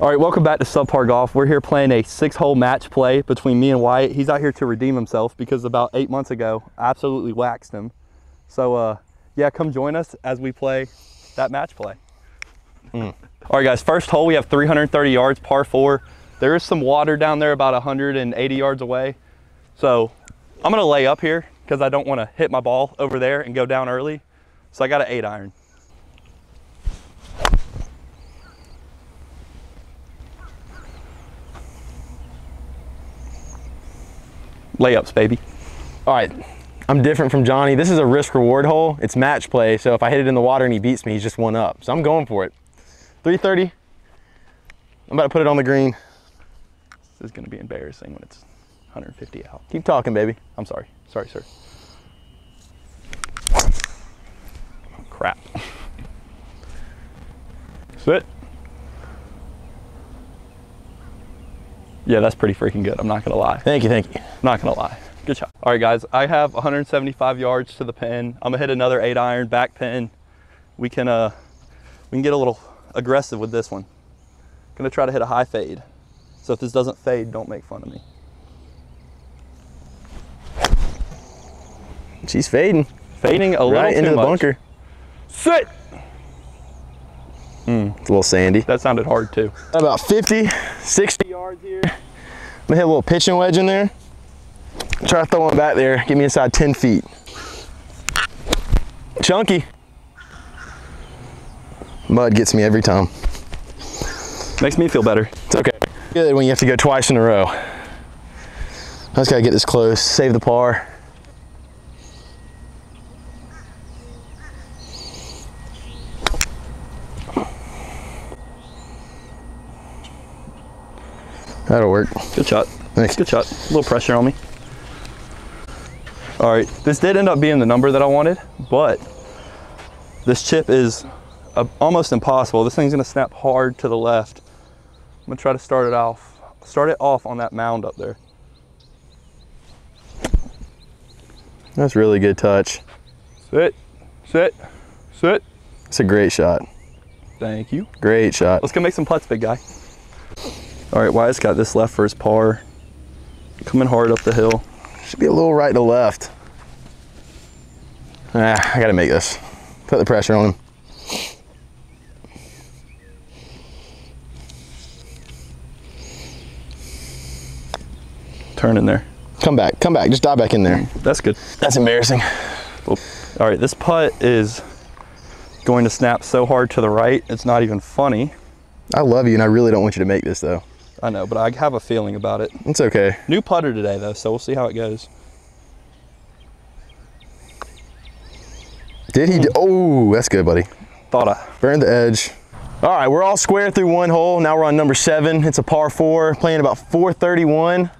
All right, welcome back to Subpar Golf. We're here playing a 6-hole match play between me and Wyatt. He's out here to redeem himself because about 8 months ago, I absolutely waxed him. So yeah, come join us as we play that match play. All right guys, first hole we have 330 yards, par 4. There is some water down there about 180 yards away. So I'm gonna lay up here because I don't wanna hit my ball over there and go down early. So I got an 8-iron. Layups, baby. All right, I'm different from Johnny. This is a risk-reward hole. It's match play, so if I hit it in the water and he beats me, he's just one up. So I'm going for it. 330. I'm about to put it on the green. This is gonna be embarrassing when it's 150 out. Keep talking, baby. I'm sorry. Sorry, sir. Crap. Sit. Yeah, that's pretty freaking good. I'm not gonna lie. Thank you, thank you. Not gonna lie. Good shot. All right, guys, I have 175 yards to the pin. I'm gonna hit another 8-iron, back pin. We can get a little aggressive with this one. Gonna try to hit a high fade. So if this doesn't fade, don't make fun of me. She's fading. Fading a little right into the bunker. Sit. It's a little sandy. That sounded hard too. About 50, 60 yards here. I'm gonna hit a little pitching wedge in there. Try to throw one back there. Get me inside 10 feet. Chunky. Mud gets me every time. Makes me feel better. It's okay. Good when you have to go twice in a row. I just gotta get this close, save the par. That'll work. Good shot. Thanks. Good shot. A little pressure on me. All right, this did end up being the number that I wanted, but this chip is almost impossible. This thing's gonna snap hard to the left. I'm gonna try to start it off on that mound up there. That's really good touch. Sit, sit, sit. It's a great shot. Thank you. Great shot. Let's go make some putts, big guy. All right, Wyatt's got this left for his par. Coming hard up the hill. Should be a little right to left. Ah, I gotta make this. Put the pressure on him. Turn in there. Come back, come back. Just dive back in there. That's good. That's embarrassing. Oop. All right, this putt is going to snap so hard to the right, it's not even funny. I love you, and I really don't want you to make this, though. I know, but I have a feeling about it. It's okay. New putter today, though, so we'll see how it goes. Did he? Oh, that's good, buddy. Thought I burned the edge. All right, we're all square through one hole. Now we're on number 7. It's a par 4, playing about 431.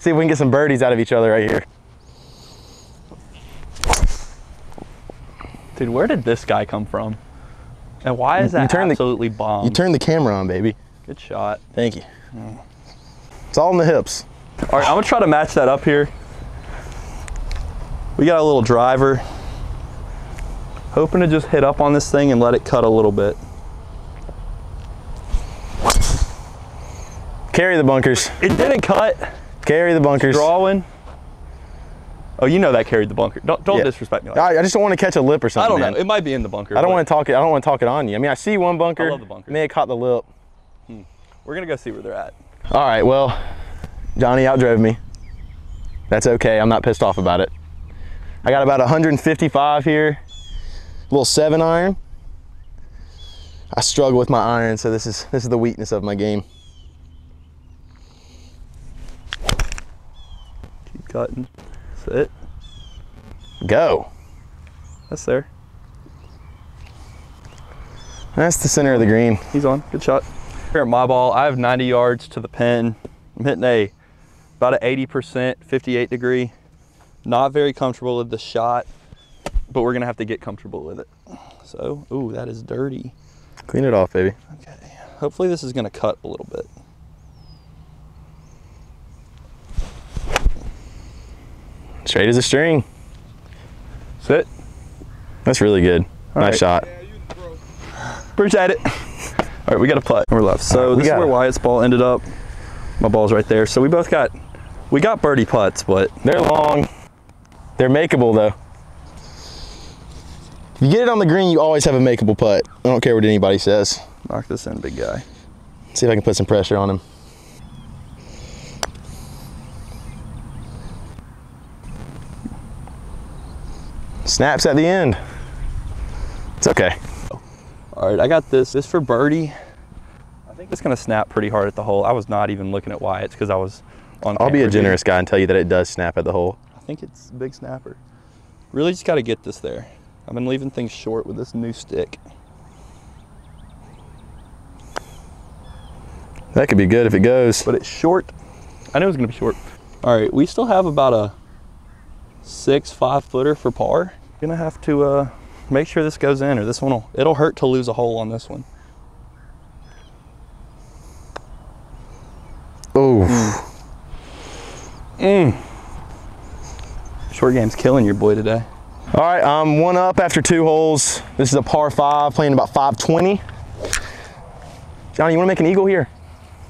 See if we can get some birdies out of each other right here. Dude, where did this guy come from? And why is that absolutely bomb? You turn the camera on, baby. Good shot. Thank you. It's all in the hips. All right, I'm gonna try to match that up here. We got a little driver. Hoping to just hit up on this thing and let it cut a little bit. Carry the bunkers. It didn't cut. Carry the bunkers. It's drawing. Oh, you know that carried the bunker. Don't disrespect me like that. I just don't want to catch a lip or something. I don't know. Man. It might be in the bunker. I don't want to talk it on you. I mean, I see one bunker. I love the bunker. May have caught the lip. We're gonna go see where they're at. All right. Well, Johnny outdrove me. That's okay. I'm not pissed off about it. I got about 155 here. A little 7-iron. I struggle with my iron, so this is the weakness of my game. Keep cutting. It go. That's there. That's the center of the green. He's on. Good shot. Here at my ball, I have 90 yards to the pin. I'm hitting about an 80%, 58 degree. Not very comfortable with the shot, but we're gonna have to get comfortable with it. So, ooh, that is dirty. Clean it off, baby. Okay. Hopefully this is gonna cut a little bit. Straight as a string. Sit. That's really good. All right. Nice shot. Yeah, appreciate it. All right, we got a putt and we're left. So this is where Wyatt's ball ended up. My ball's right there. So we both got, we got birdie putts, but they're long. They're makeable though. If you get it on the green, you always have a makeable putt. I don't care what anybody says. Knock this in, big guy. See if I can put some pressure on him. Snaps at the end. It's okay. All right, I got this. This for birdie. I think it's gonna snap pretty hard at the hole. I was not even looking at Wyatt's because I was on camera. I'll be a generous guy and tell you that it does snap at the hole. I think it's a big snapper. Really just gotta get this there. I've been leaving things short with this new stick. That could be good if it goes. But it's short. I knew it was gonna be short. All right, we still have about a 6-5 footer for par. Gonna have to make sure this goes in or this one will, it'll hurt to lose a hole on this one. Oh. Mm. Short game's killing your boy today. All right, I'm one up after two holes. This is a par five, playing about 520. John, you wanna make an eagle here?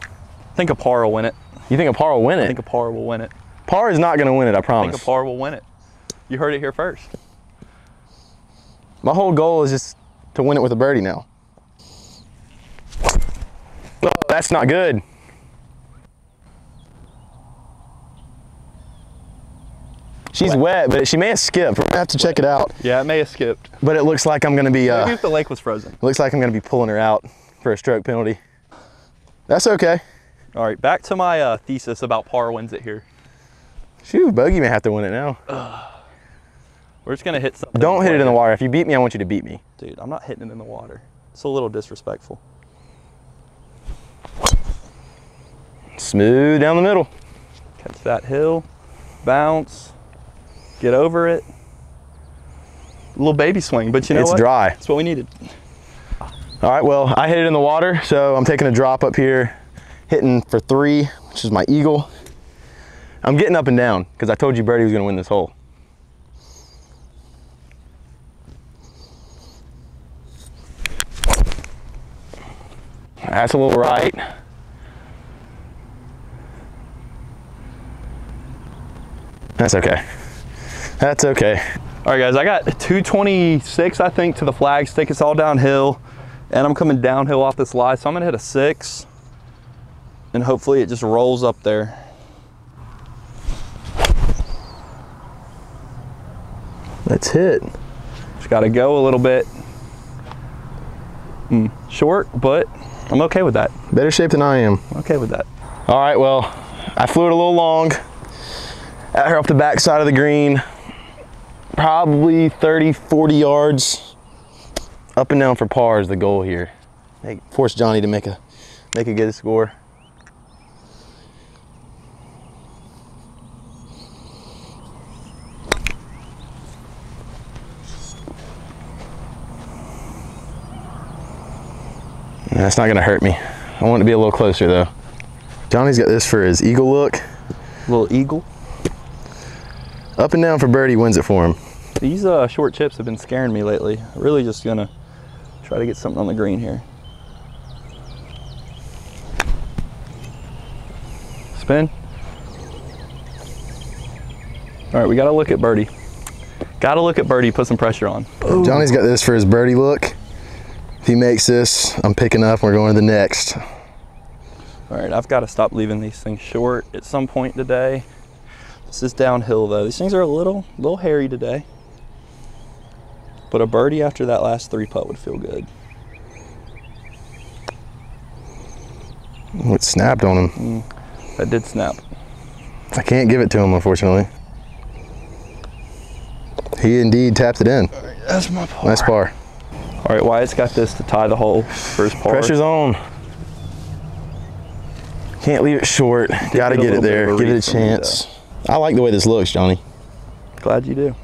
I think a par will win it. You think a par will win it? I think a par will win it. Par is not gonna win it, I promise. I think a par will win it. You heard it here first. My whole goal is just to win it with a birdie now. Oh, that's not good. She's wet, but she may have skipped. We're gonna have to check it out. Yeah, it may have skipped. But it looks like I'm gonna be- Maybe if the lake was frozen. It looks like I'm gonna be pulling her out for a stroke penalty. That's okay. All right, back to my thesis about par wins it here. Shoot, bogey may have to win it now. We're just gonna hit something. Don't hit it in the water. If you beat me, I want you to beat me. Dude, I'm not hitting it in the water. It's a little disrespectful. Smooth down the middle. Catch that hill, bounce, get over it. A little baby swing, but you know what? It's dry. That's what we needed. All right, well, I hit it in the water, so I'm taking a drop up here, hitting for three, which is my eagle. I'm getting up and down, because I told you birdie was gonna win this hole. That's a little right. That's okay. That's okay. All right, guys, I got 226, I think, to the flag stick. It's all downhill, and I'm coming downhill off this lie, so I'm gonna hit a 6, and hopefully it just rolls up there. That's it. Just gotta go a little bit. Short, but I'm okay with that. Better shape than I am. Okay with that. All right, well, I flew it a little long. At her off the back side of the green, probably 30, 40 yards. Up and down for par is the goal here. Hey, force Johnny to make a good score. That's not gonna hurt me. I want it to be a little closer though. Johnny's got this for his eagle look. Little eagle. Up and down for birdie wins it for him. These short chips have been scaring me lately. I'm really just gonna try to get something on the green here. Spin. All right, we gotta look at birdie. Gotta look at birdie, put some pressure on. Boom. Johnny's got this for his birdie look. If he makes this, I'm picking up, we're going to the next. All right, I've got to stop leaving these things short at some point today. This is downhill though. These things are a little hairy today, but a birdie after that last three putt would feel good. Ooh, it snapped on him. That did snap. I can't give it to him, unfortunately. He indeed tapped it in. All right, that's my par. Nice par. All right, Wyatt's got this to tie the hole for his par. Pressure's on. Can't leave it short. Got to get it there. Give it a chance. I like the way this looks, Johnny. Glad you do.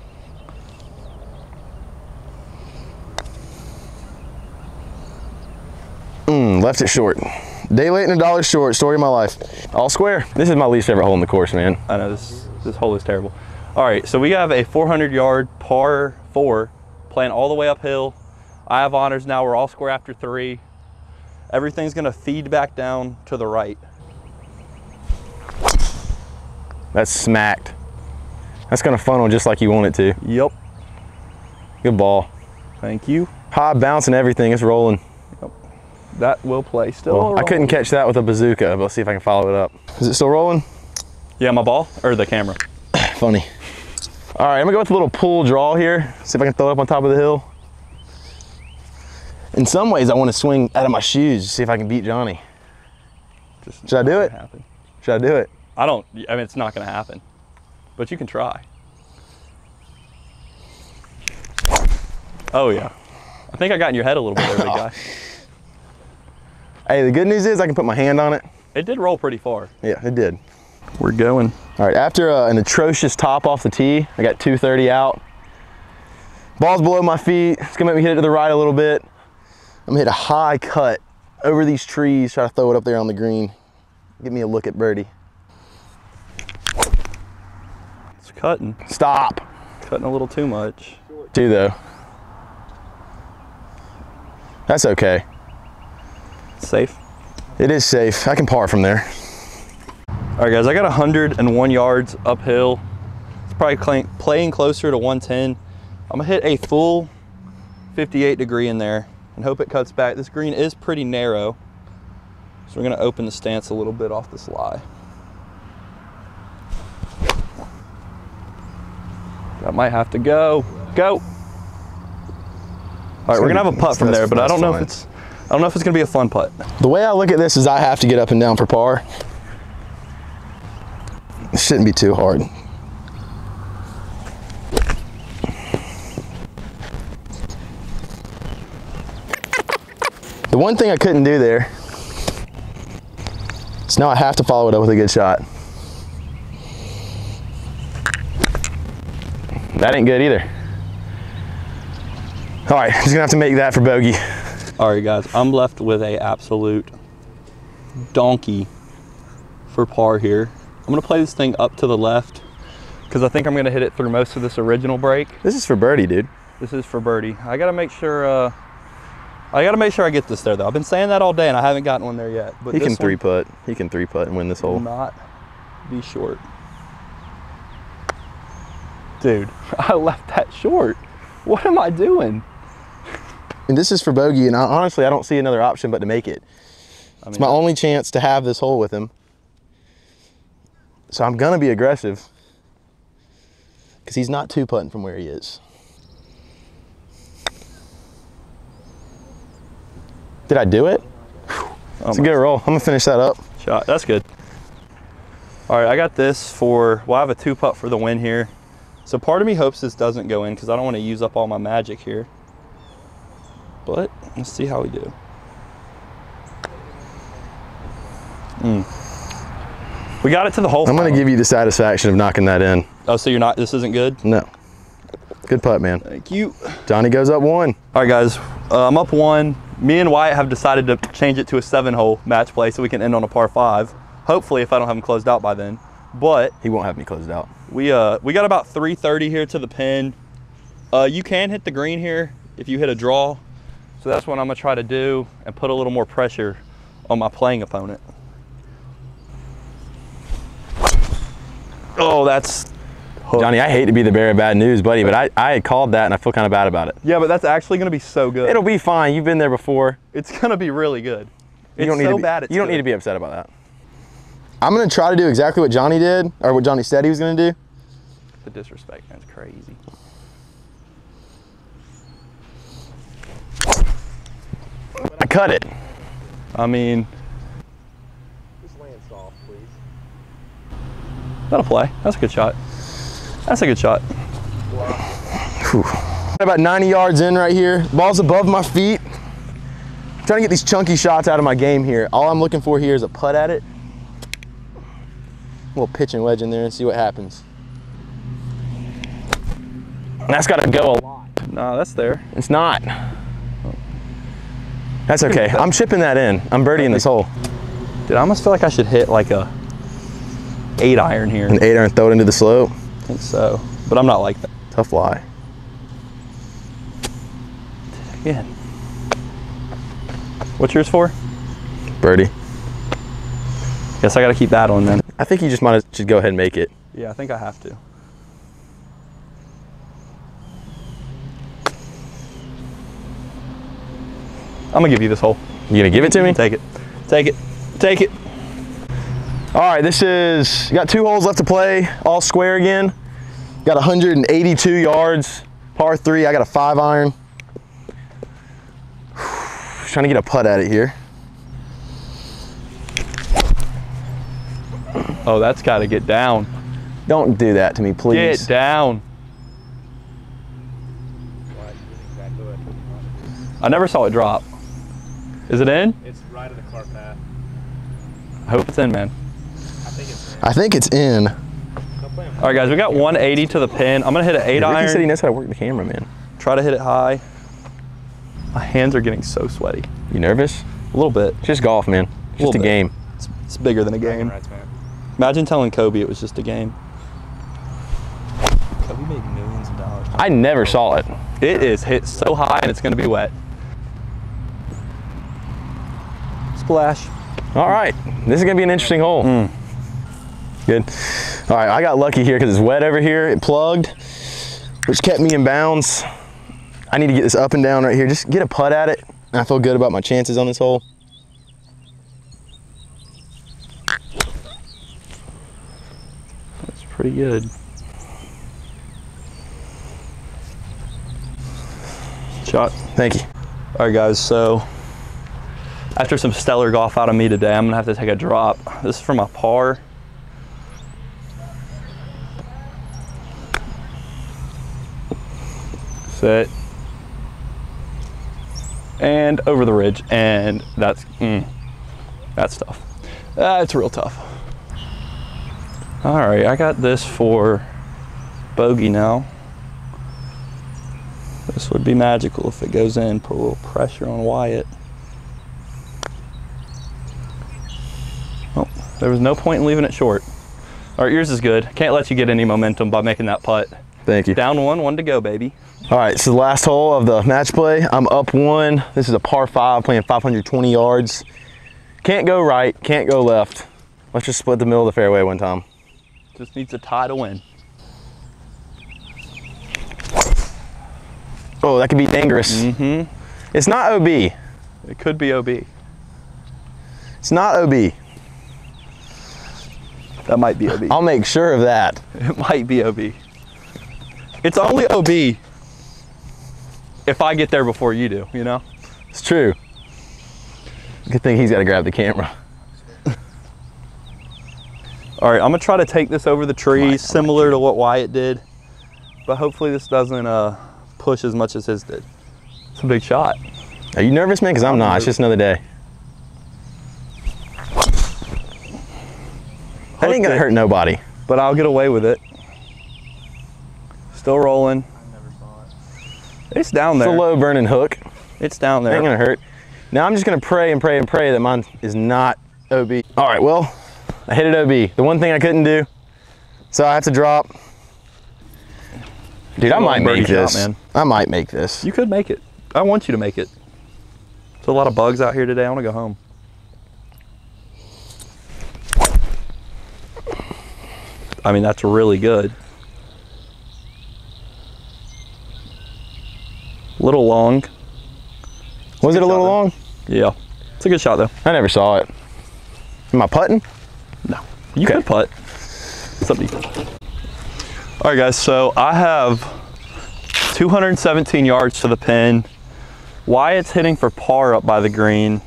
Left it short. Day late and a dollar short. Story of my life. All square. This is my least favorite hole in the course, man. I know this hole is terrible. All right, so we have a 400-yard par 4 playing all the way uphill. I have honors now, we're all square after 3. everything's gonna feed back down to the right. That's smacked. That's gonna funnel just like you want it to. Yep. Good ball. Thank you. High bounce and everything, it's rolling. Yep. That will play still. Well, I couldn't catch that with a bazooka, but let's see if I can follow it up. Is it still rolling? Yeah, my ball or the camera? Funny. All right, I'm gonna go with a little pull draw here. See if I can throw it up on top of the hill. In some ways, I want to swing out of my shoes to see if I can beat Johnny. Should I do it? Should I do it? I mean, it's not gonna happen, but you can try. Oh yeah. I think I got in your head a little bit there, big guy. Hey, the good news is I can put my hand on it. It did roll pretty far. Yeah, it did. We're going. All right, after an atrocious top off the tee, I got 230 out. Ball's below my feet. It's gonna make me hit it to the right a little bit. I'm gonna hit a high cut over these trees, try to throw it up there on the green. Give me a look at birdie. It's cutting. Stop. Cutting a little too much. Do though. That's okay. Safe. It is safe. I can par from there. All right, guys, I got 101 yards uphill. It's probably playing closer to 110. I'm gonna hit a full 58 degree in there and hope it cuts back. This green is pretty narrow, so we're gonna open the stance a little bit off this lie. That might have to go. Go. All right, we're gonna have a putt from there, but I don't know if it's gonna be a fun putt. The way I look at this is I have to get up and down for par. It shouldn't be too hard. The one thing I couldn't do there, so now I have to follow it up with a good shot. That ain't good either. All right, just gonna have to make that for bogey. All right, guys, I'm left with an absolute donkey for par here. I'm gonna play this thing up to the left because I think I'm gonna hit it through most of this original break. This is for birdie, dude. This is for birdie. I gotta make sure. I get this there though. I've been saying that all day and I haven't gotten one there yet. But he can three putt. He can three putt and win this hole. Not be short, dude. I left that short. What am I doing? And this is for bogey. And honestly, I don't see another option but to make it. I mean, it's my only chance to have this hole with him. So I'm gonna be aggressive because he's not two putting from where he is. Did I do it? It's a good roll. I'm gonna finish that up. Shot, that's good. All right, I got this for, well, I have a two putt for the win here. So part of me hopes this doesn't go in because I don't want to use up all my magic here. But let's see how we do. We got it to the hole. I'm going to give you the satisfaction of knocking that in. Oh, so you're not, this isn't good? No. Good putt, man. Thank you. Johnny goes up one. All right, guys, I'm up one. Me and Wyatt have decided to change it to a 7-hole match play so we can end on a par 5. Hopefully, if I don't have him closed out by then. But he won't have me closed out. We got about 330 here to the pin. You can hit the green here if you hit a draw. So that's what I'm gonna try to do and put a little more pressure on my playing opponent. Oh, that's hooked. Johnny, I hate to be the bearer of bad news, buddy, but I had called that and I feel kind of bad about it. Yeah, but that's actually going to be so good. It'll be fine. You've been there before. It's going to be really good. It's so bad. You don't need to be upset about that. I'm going to try to do exactly what Johnny did, or what Johnny said he was going to do. The disrespect, that's crazy. I cut it. I mean, just land soft, please. That'll play. That's a good shot. That's a good shot. Wow. About 90 yards in right here. Ball's above my feet. I'm trying to get these chunky shots out of my game here. All I'm looking for here is a putt at it. A little pitching wedge in there and see what happens. That's got to go a lot. No, that's there. It's not. That's okay. I'm chipping that in. I'm birdieing this hole. Dude, I almost feel like I should hit like a 8-iron here. An 8-iron, throw it into the slope? I think so, but I'm not like that. Tough lie. Again. What's yours for? Birdie. Guess I gotta keep that on then. I think you just might should go ahead and make it. Yeah, I think I have to. I'm gonna give you this hole. You gonna give it to me? Take it. Take it. Take it. All right, this is, you got 2 holes left to play, all square again. Got 182 yards, par 3. I got a 5-iron. Just trying to get a putt at it here. Oh, that's gotta get down. Don't do that to me, please. Get down. I never saw it drop. Is it in? It's right of the cart path. I hope it's in, man. I think it's in. I think it's in. All right, guys, we got 180 to the pin. I'm gonna hit an 8-iron. Ricky said he knows how to work the camera, man. Try to hit it high. My hands are getting so sweaty. You nervous? A little bit. It's just golf, man. It's just a game. It's bigger than a game. Imagine telling Kobe it was just a game. Kobe made millions of dollars. I never saw it. It is hit so high, and it's gonna be wet. Splash. All right, this is gonna be an interesting hole. Good. All right, I got lucky here because it's wet over here. It plugged, which kept me in bounds. I need to get this up and down right here. Just get a putt at it, and I feel good about my chances on this hole. That's pretty good. Shot. Thank you. All right, guys, so after some stellar golf out of me today, I'm gonna have to take a drop. This is for my par. Set. And over the ridge, and that's tough. It's real tough. All right, I got this for bogey now. This would be magical if it goes in, put a little pressure on Wyatt. There was no point in leaving it short. All right, yours is good. Can't let you get any momentum by making that putt. Thank you. Down 1, 1 to go, baby. All right, so the last hole of the match play. I'm up 1. This is a par 5, playing 520 yards. Can't go right, can't go left. Let's just split the middle of the fairway one time. Just needs a tie to win. Oh, that could be dangerous. Mm-hmm. It's not OB. It could be OB. It's not OB. That might be OB. I'll make sure of that. It might be OB. It's only OB if I get there before you do, you know? It's true. Good thing he's got to grab the camera. All right, I'm going to try to take this over the trees, similar to what Wyatt did, but hopefully this doesn't push as much as his did. It's a big shot. Are you nervous, man? Because I'm not. It's just another day. That ain't gonna hurt nobody. But I'll get away with it. Still rolling. I never saw it. It's down there. It's a low burning hook. It's down there. Ain't gonna hurt. Now I'm just gonna pray and pray and pray that mine is not OB. All right, well, I hit it OB. The one thing I couldn't do, so I have to drop. Dude, I might make this. Man. I might make this. You could make it. I want you to make it. There's a lot of bugs out here today. I wanna go home. I mean, that's really good. A little long. Was it a little long? Yeah. It's a good shot, though. I never saw it. Am I putting? No. You can putt. It's up to you. All right, guys, so I have 217 yards to the pin. Wyatt's hitting for par up by the green,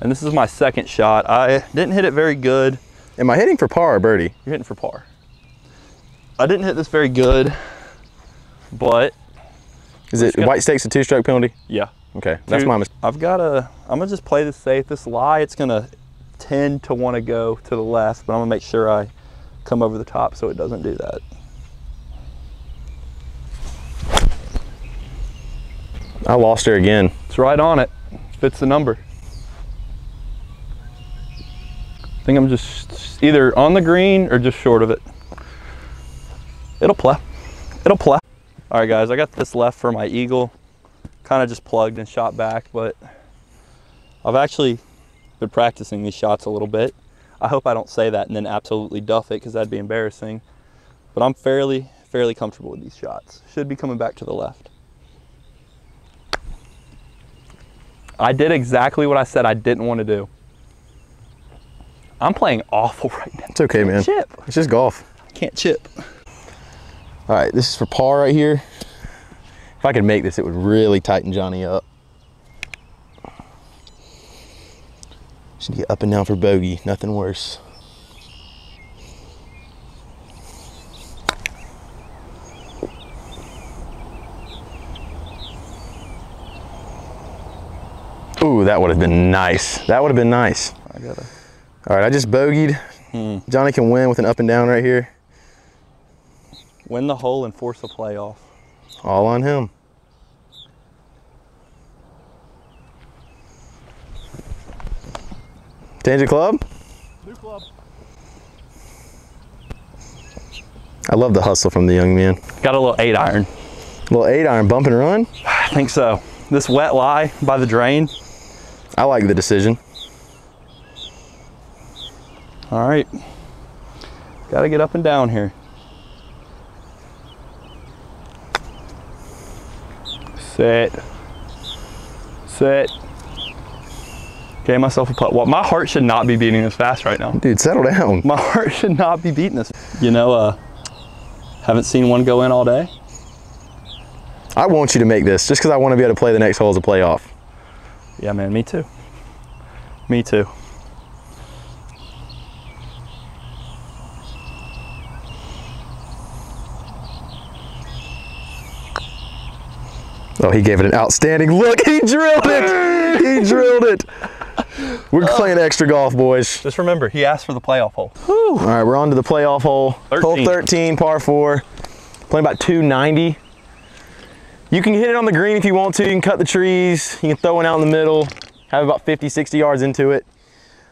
and this is my second shot. I didn't hit it very good. Am I hitting for par or birdie? You're hitting for par. I didn't hit this very good, but is it white stakes a 2-stroke penalty? Yeah. Okay, that's my mistake. I'm gonna just play this safe. This lie, it's gonna tend to want to go to the left, but I'm gonna make sure I come over the top so it doesn't do that. I lost her again. It's right on it. Fits the number. I think I'm just either on the green or just short of it. It'll play. It'll play. All right, guys, I got this left for my eagle. Kind of just plugged and shot back, but I've actually been practicing these shots a little bit. I hope I don't say that and then absolutely duff it, because that'd be embarrassing. But I'm fairly comfortable with these shots. Should be coming back to the left. I did exactly what I said I didn't want to do. I'm playing awful right now. It's okay, man. Chip. It's just golf. I can't chip. All right, this is for par right here. If I could make this, it would really tighten Johnny up. Should get up and down for bogey, nothing worse. Ooh, that would have been nice. That would have been nice. I got it. All right, I just bogeyed. Johnny can win with an up and down right here. Win the hole and force a playoff. All on him. Change of club? New club. I love the hustle from the young man. Got a little 8-iron. A little 8-iron, bump and run? I think so. This wet lie by the drain. I like the decision. All right. Got to get up and down here. Sit. Sit. Gave myself a putt. Well, my heart should not be beating this fast right now. Dude, settle down. My heart should not be beating this. You know, haven't seen one go in all day. I want you to make this just because I want to be able to play the next hole as a playoff. Yeah, man, me too. Me too. Oh, he gave it an outstanding look. He drilled it. He drilled it. We're playing extra golf, boys. Just remember, he asked for the playoff hole. Whew. All right, we're on to the playoff hole. 13. Hole 13, par 4. Playing about 290. You can hit it on the green if you want to. You can cut the trees. You can throw it out in the middle. Have about 50, 60 yards into it.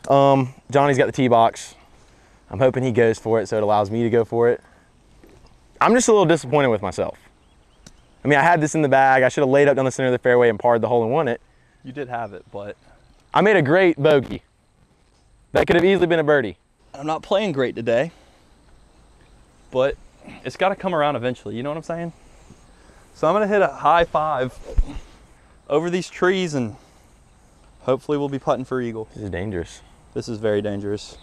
Johnny's got the tee box. I'm hoping he goes for it, so it allows me to go for it. I'm just a little disappointed with myself. I mean, I had this in the bag. I should have laid up down the center of the fairway and parred the hole and won it. You did have it, but... I made a great bogey. That could have easily been a birdie. I'm not playing great today, but it's got to come around eventually. You know what I'm saying? So I'm going to hit a high five over these trees, and hopefully we'll be putting for eagle. This is dangerous. This is very dangerous.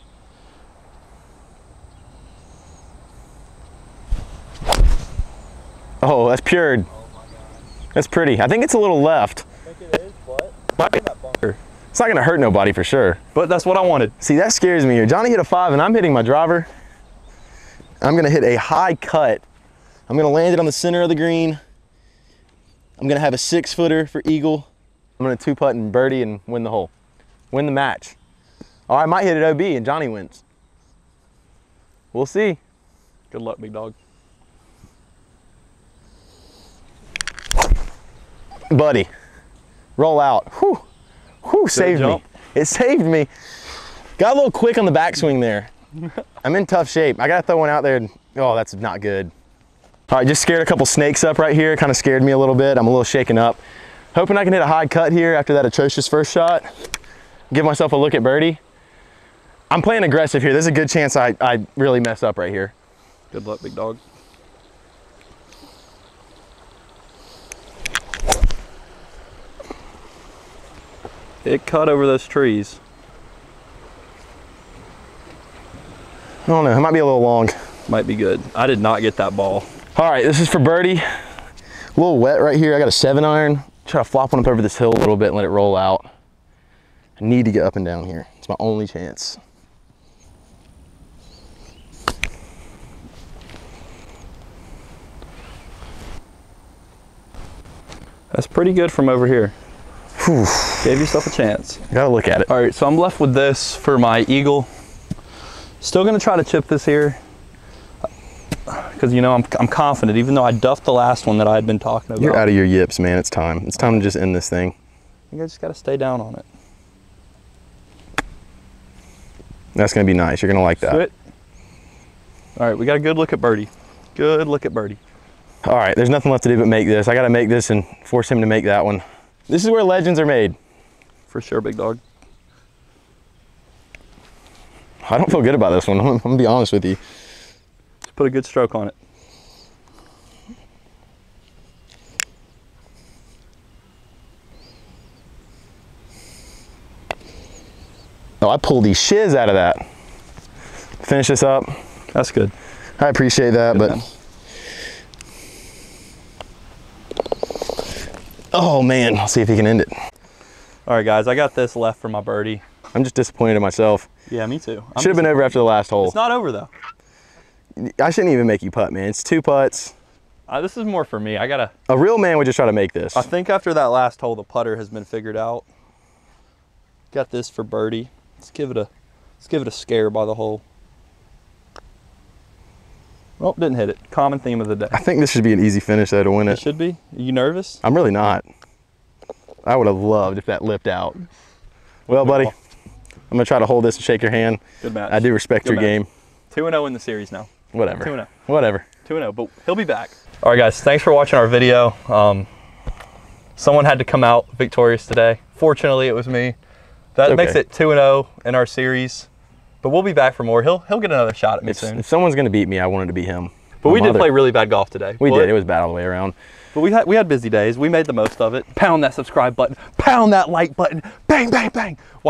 Oh, that's pured. Oh my God. That's pretty. I think it's a little left. I think it is, but might be that bunker. It's not going to hurt nobody for sure. But that's what I wanted. See, that scares me here. Johnny hit a 5, and I'm hitting my driver. I'm going to hit a high cut. I'm going to land it on the center of the green. I'm going to have a 6-footer for eagle. I'm going to 2-putt and birdie and win the hole. Win the match. Or I might hit it OB and Johnny wins. We'll see. Good luck, big dog. Buddy, roll out. Whew, whew, saved me. It saved me. Got a little quick on the backswing there. I'm in tough shape. I got to throw one out there. And, oh, that's not good. All right, just scared a couple snakes up right here. Kind of scared me a little bit. I'm a little shaken up. Hoping I can hit a high cut here after that atrocious first shot. Give myself a look at birdie. I'm playing aggressive here. There's a good chance I really mess up right here. Good luck, big dog. It cut over those trees. I don't know, it might be a little long. Might be good. I did not get that ball. All right, this is for birdie. A little wet right here. I got a 7-iron. Try to flop one up over this hill a little bit and let it roll out. I need to get up and down here. It's my only chance. That's pretty good from over here. Whew. Gave yourself a chance. You gotta look at it. All right, so I'm left with this for my eagle. Still gonna try to chip this here, because you know I'm confident, even though I duffed the last one that I had been talking about. You're out of your yips, man. It's time. It's time to just end this thing. I think I just gotta stay down on it. That's gonna be nice. You're gonna like that. Sit. All right, we got a good look at birdie. Good look at birdie. All right, there's nothing left to do but make this. I gotta make this and force him to make that one. This is where legends are made. For sure, big dog. I don't feel good about this one. I'm gonna be honest with you. Let's put a good stroke on it. Oh, I pulled these shiz out of that. Finish this up. That's good. I appreciate that, good but. Man. Oh man, I'll see if he can end it. All right guys, I got this left for my birdie. I'm just disappointed in myself. Yeah, me too. Should have been over after the last hole. It's not over though. I shouldn't even make you putt, man. It's two putts. This is more for me. I gotta. A real man would just try to make this. I think after that last hole, the putter has been figured out. Got this for birdie. Let's give it a scare by the hole. Well, didn't hit it. Common theme of the day. I think this should be an easy finish though to win it. It should be. Are you nervous? I'm really not. I would have loved if that lipped out. Well, buddy, I'm gonna try to hold this and shake your hand. Good match. I do respect your game. 2-0 in the series now. Whatever. 2-0. Whatever. 2-0, but he'll be back. All right, guys. Thanks for watching our video. Someone had to come out victorious today. Fortunately, it was me. That makes it 2-0 in our series. But we'll be back for more. He'll get another shot at me soon. If someone's going to beat me, I wanted to beat him. But we did play really bad golf today. We did. It was bad all the way around. But we had busy days. We made the most of it. Pound that subscribe button. Pound that like button. Bang, bang, bang. Wyatt.